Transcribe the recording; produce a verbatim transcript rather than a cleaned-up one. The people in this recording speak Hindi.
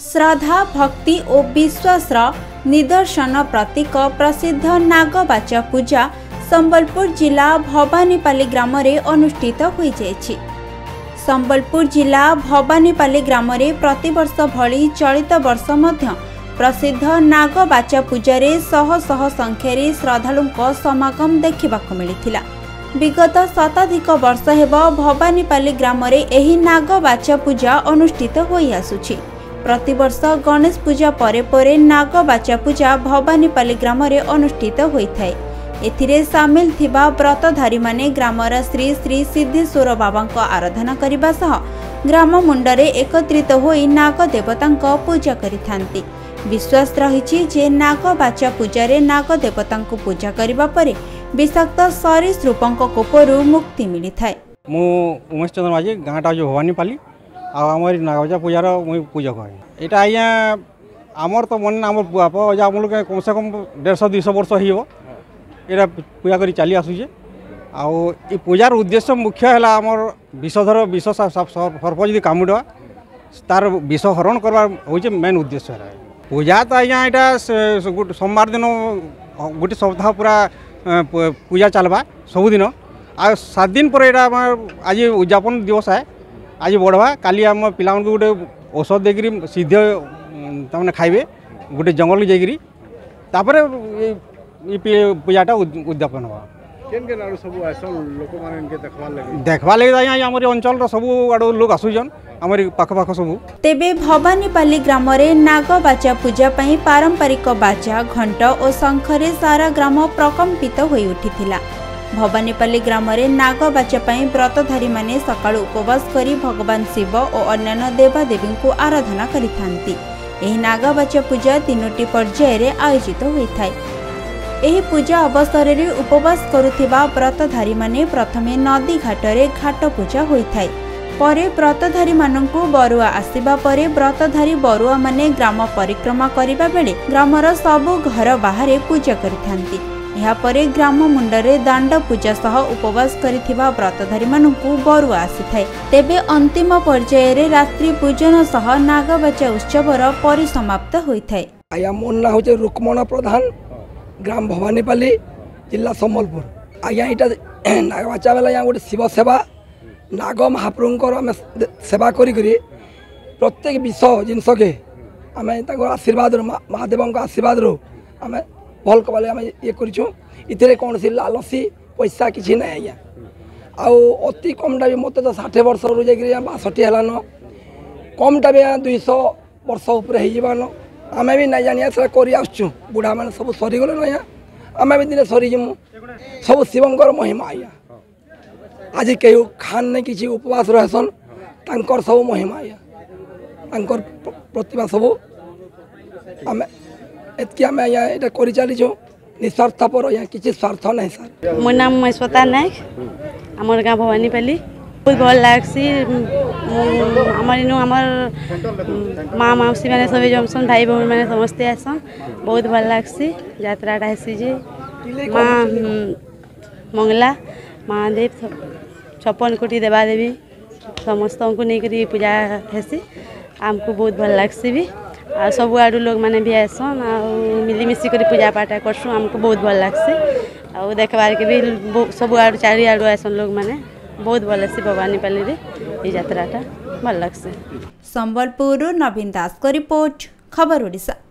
श्रद्धा भक्ति और विश्वास निदर्शन प्रतीक प्रसिद्ध नागबाचा पूजा संबलपुर जिला भवानीपाली ग्राम में अनुष्ठित हो जाएगी। संबलपुर जिला भवानीपाली ग्राम में प्रतिवर्ष भली चलित वर्ष मध्य प्रसिद्ध नागबाचा पूजा रे शह शह संख्यारे श्रद्धालुओं समागम देखा मिलता। विगत शताधिक वर्ष हेब भवानीपाली ग्राम में यही नागबाचा पूजा अनुष्ठित होई आसुछि। प्रतिवर्ष गणेश पूजा परे परे नागबाचा पूजा भवानीपाली ग्राम में अनुष्ठित होता है। एथिरे सामिल थिबा व्रतधारी माने ग्रामर श्री श्री सिद्धेश्वर बाबांक आराधना करिबा सह ग्राम मुंडरे एकत्रित होई नाग देवतांक पूजा करिथांती। विश्वास रहिछि जे नागबाचा पूजारे नाग देवतांक पूजा करिबा परे विषाक्त सरीसृपंक कोपरु मुक्ति मिलिथाय। मु उमेश चंद्र माझी गाँटा जो भवानीपाली आ हमर नागबाचा पूजार मु पूजा करे। एटा आया हमर तो मन हमर बाप अजा हम लोग कम से कम डेढ़ सौ दो सौ वर्ष हियो एटा पूजा करी चली आसुचे। आ पूजार उद्देश्य मुख्य है आमर विषधर विष सर्प जी कामुड़ा तार विष हरण करवा हूँ मेन उद्देश्य है। पूजा तो आज यहाँ सोमवार दिन गोटे सप्ताह पूरा पूजा चलवा सबुदिन आ सात दिन पर यहाँ आज उद्यापन दिवस है। आज बढ़वा काली आम पिला गोटे औषध देकर सिद्ध तमें खाइबे गोटे जंगल जापर ये पूजाटा उद्यापन हुआ देखवा लगे अंचल सबू आड़ो लोग आसुन आमरी पाख पाख सबू। तेबे भवानीपाली ग्राम रे नागबाचा पूजा पई पारंपरिक बाजा घंट और शंखरे सारा ग्राम प्रकम्पित होई उठिथिला। भवानीपाली ग्राम रे नागबाचा पई व्रतधारी माने सकाळु उपवास करी भगवान शिव और अन्य देवादेवी को आराधना करिथांती। एही नागबाचा पूजा तीनोटी पर्याय रे आयोजित होइथाय। एही पूजा अवसर में उपवास करुथिबा व्रतधारी माने प्रथमे नदी घाटरे घाट पूजा होइथाय। परे व्रतधारी माननकु बरुआ आसीबा परे व्रतधारी बरुआ माने ग्राम परिक्रमा करिबा बेले ग्रामर सबु घर बाहरे पूजा करिथांती। एहा परे ग्राम मुंडरे दांड पूजा सह उपवास करिथिबा व्रतधारी माननकु बरुआ आसीथाय। तेबे अंतिम पर्याय रे रात्रि पूजन सह नागबाचा उत्सवर परिसमाप्त होइथाय। आया मोन ना होचे रुक्मण प्रधान ग्राम भवानीपाली जिला संबलपुर। आज्ञा यहाँ नागबाचा बेला यहाँ गोटे शिव सेवा नाग महाप्रभुंर आम सेवा करी करी प्रत्येक विष जिनस के आम आशीर्वाद महादेव आशीर्वाद आम भल कबाले आम ये करूँ। इतने कौन सी लालसी पैसा किसी ना आज्ञा आउ अति कमटा भी मत तो षाठे वर्ष रू जा बासठी हैलान कमटा भी यहाँ दुई सौ वर्ष उपजान आम भी ना जानिया से कर आसुँ बुढ़ा मैंने सब सरीगले ना यहाँ आम भी दिन सरीजमु सब शिवंकर महिमा आया। आज के खान ने किसी उपवास रहसन तांकर सब महिमा आया तांकर प्रतिभा सब आम एतकी आम यहाँ यहाँ कर चलीचु निस्वार्थ पर यहाँ किसी स्वार्थ ना। सर मो नाम महेश्वता नायक आमर गाँ भवानीपाली। बहुत भल लगसी आमर इन आमर माँ मौसी मैंने सब जमसन भाई बहन मैंने समस्ते आसन बहुत भल लगसी। यात्राटा हेसी जे माँ मंगला महादेव छप्पन कोटी देवादेवी समस्त को लेकर पूजा हेसी आमको बहुत भल लगसी भी आ सब आड़ू लोग मैंने भी आसन आ मिलीमिशी कर पूजा पाठ करसूँ आमको बहुत भल लगसी। आ देखबार के भी सब आड़ू चारि आड़ू आसन लोग मैंने बहुत भल से भवानीपाली रे ये यात्राटा भल लगसे। संबलपुर नवीन दास को रिपोर्ट खबर ओडिशा।